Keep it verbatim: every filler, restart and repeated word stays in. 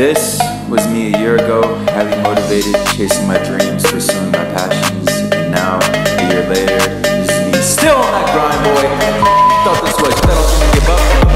This was me a year ago, highly motivated, chasing my dreams, pursuing my passions, and now, a year later, this is me still on that grind, boy. Thought this was, I don't give up.